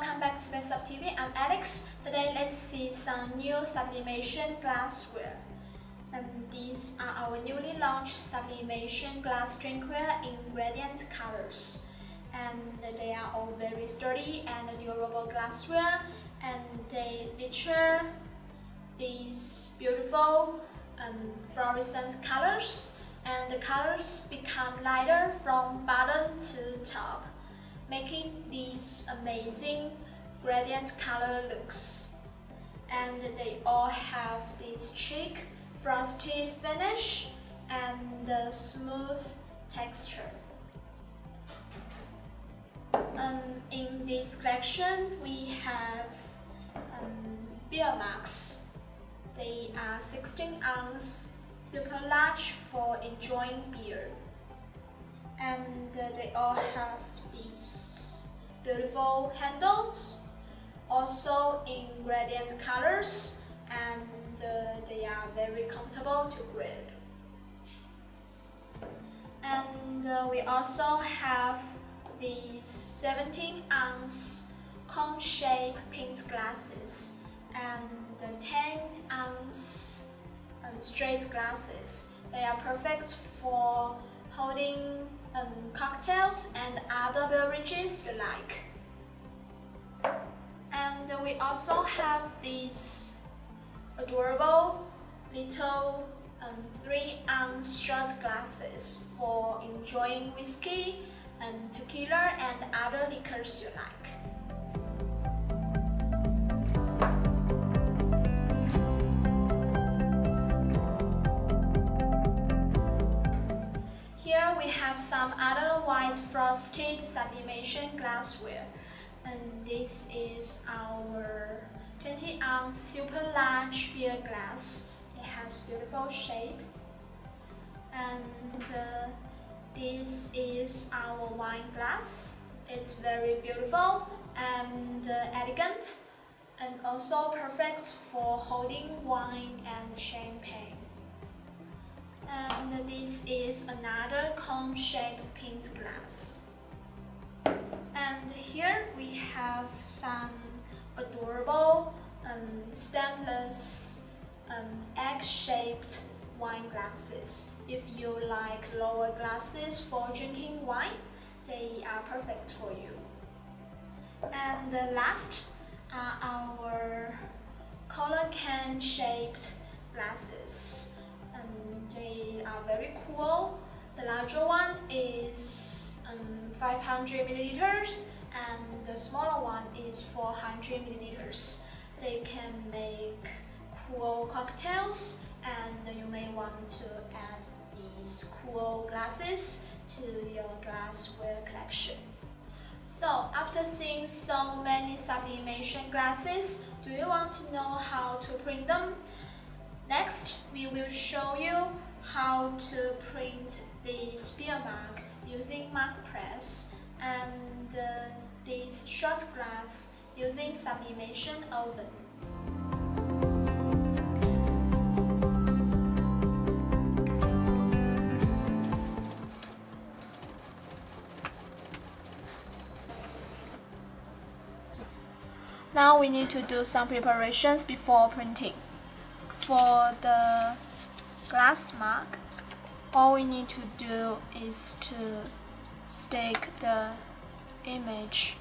Welcome back to BestSub TV. I'm Alex. Today, let's see some new sublimation glassware. These are our newly launched sublimation glass drinkware in gradient colors. They are all very sturdy and durable glassware, and they feature these beautiful fluorescent colors, and the colors become lighter from bottom to top, making these amazing gradient color looks. And they all have this chic frosty finish and the smooth texture. In this collection we have beer mugs. They are 16-ounce super large for enjoying beer. And they all have these beautiful handles, also in gradient colors, and they are very comfortable to grip. And we also have these 17-ounce cone-shaped pint glasses and the 10-ounce straight glasses. They are perfect for holding cocktails and other beverages you like. And we also have these adorable little 3-ounce shot glasses for enjoying whiskey and tequila and other liquors you like. Here we have some other white frosted sublimation glassware, and this is our 20-ounce super large beer glass. It has beautiful shape, and this is our wine glass. It's very beautiful and elegant, and also perfect for holding wine and champagne. And this is another cone-shaped pint glass. And here we have some adorable stainless egg-shaped wine glasses. If you like lower glasses for drinking wine, they are perfect for you. And the last are our cola can-shaped glasses. They are very cool. The larger one is 500 milliliters, and the smaller one is 400 milliliters. They can make cool cocktails, and you may want to add these cool glasses to your glassware collection. So, after seeing so many sublimation glasses, do you want to know how to print them? Next, we will show you how to print this beer mug using mug press, and this shot glass using sublimation oven. Now we need to do some preparations before printing. For the glass mug, all we need to do is to stick the image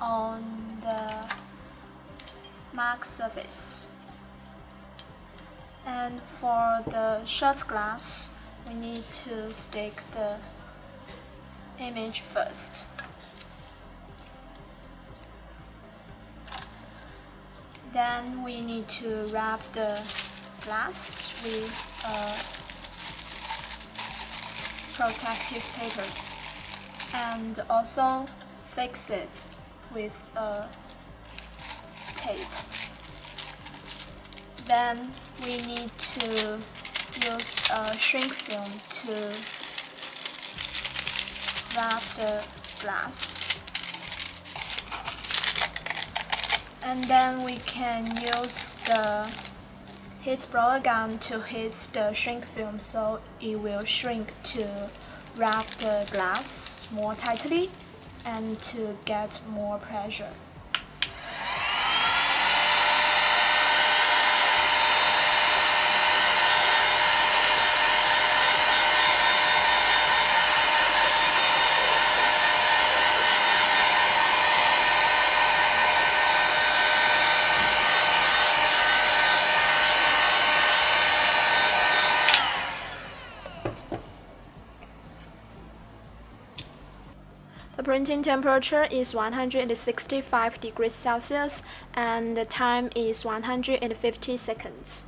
on the mug surface. And for the shot glass, we need to stick the image first. Then we need to wrap the glass with protective paper, and also fix it with a tape. Then we need to use a shrink film to wrap the glass. And then we can use the heat blower gun to heat the shrink film, so it will shrink to wrap the glass more tightly and to get more pressure. The printing temperature is 165 degrees Celsius and the time is 150 seconds.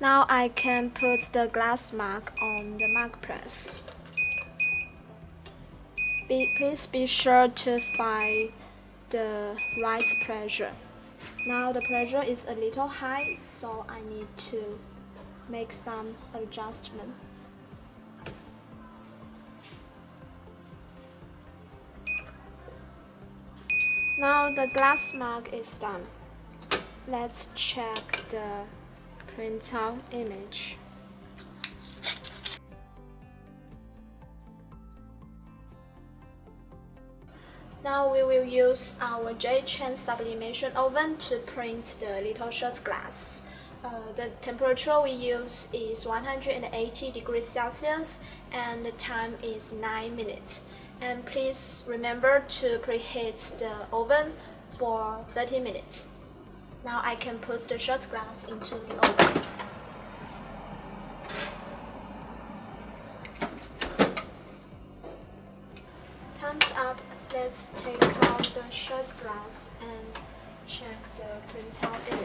Now I can put the glass mark on the mark press. Please be sure to find the right pressure. Now the pressure is a little high, so I need to make some adjustment. Now the glass mark is done. Let's check the printout image. Now we will use our J-Chain sublimation oven to print the little shot glass. The temperature we use is 180 degrees Celsius and the time is 9 minutes. And please remember to preheat the oven for 30 minutes. Now I can put the shot glass into the oven. Thumbs up. Let's take out the shot glass and check the printout.